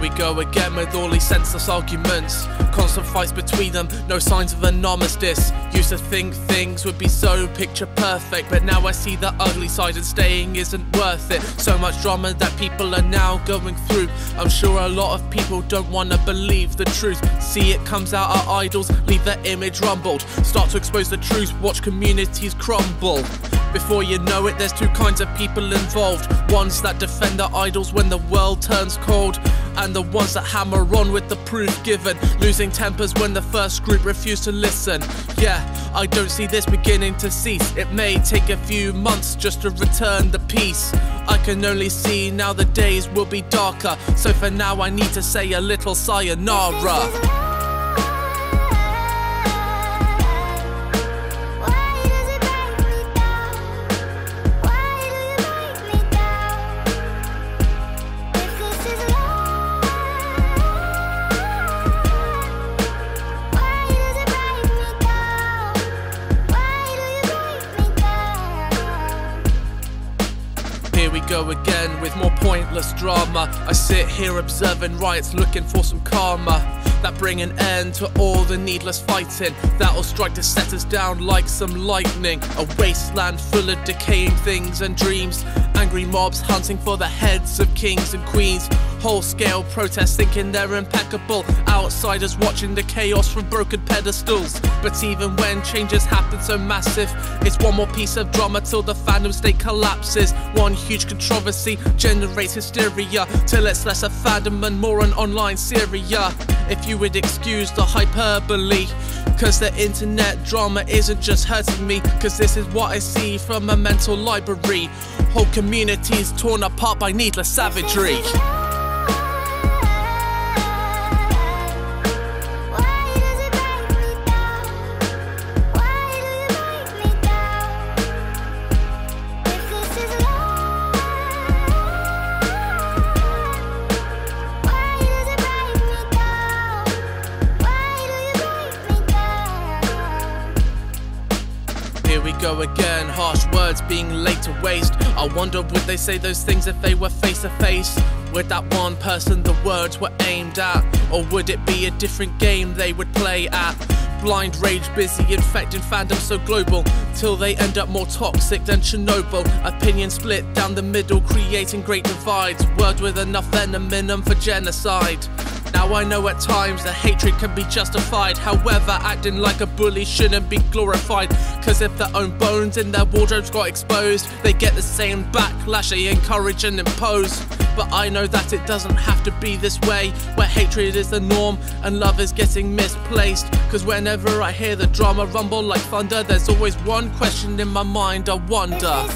we go again with all these senseless arguments. Constant fights between them, no signs of an armistice. Used to think things would be so picture perfect, but now I see the ugly side and staying isn't worth it. So much drama that people are now going through. I'm sure a lot of people don't want to believe the truth. See it comes out our idols, leave their image rumbled. Start to expose the truth, watch communities crumble. Before you know it, there's two kinds of people involved. Ones that defend their idols when the world turns cold, and the ones that hammer on with the proof given, losing tempers when the first group refuse to listen. Yeah, I don't see this beginning to cease. It may take a few months just to return the peace. I can only see now the days will be darker, so for now I need to say a little sayonara. Here we go again with more pointless drama. I sit here observing riots, looking for some karma that bring an end to all the needless fighting that'll strike to set us down like some lightning. A wasteland full of decaying things and dreams. Angry mobs hunting for the heads of kings and queens. Whole-scale protests thinking they're impeccable. Outsiders watching the chaos from broken pedestals. But even when changes happen so massive, it's one more piece of drama till the fandom state collapses. One huge controversy generates hysteria till it's less a fandom and more an online Syria. If you would excuse the hyperbole, cause the internet drama isn't just hurting me, cause this is what I see from a mental library. Whole communities torn apart by needless savagery. Here we go again, harsh words being laid to waste. I wonder would they say those things if they were face to face with that one person the words were aimed at? Or would it be a different game they would play at? Blind rage busy infecting fandom so global till they end up more toxic than Chernobyl. Opinion split down the middle, creating great divides. Words with enough venom in them for genocide. Now I know at times the hatred can be justified. However, acting like a bully shouldn't be glorified, cause if their own bones in their wardrobes got exposed, they get the same backlash they encourage and impose. But I know that it doesn't have to be this way, where hatred is the norm and love is getting misplaced. Cause whenever I hear the drama rumble like thunder, there's always one question in my mind, I wonder.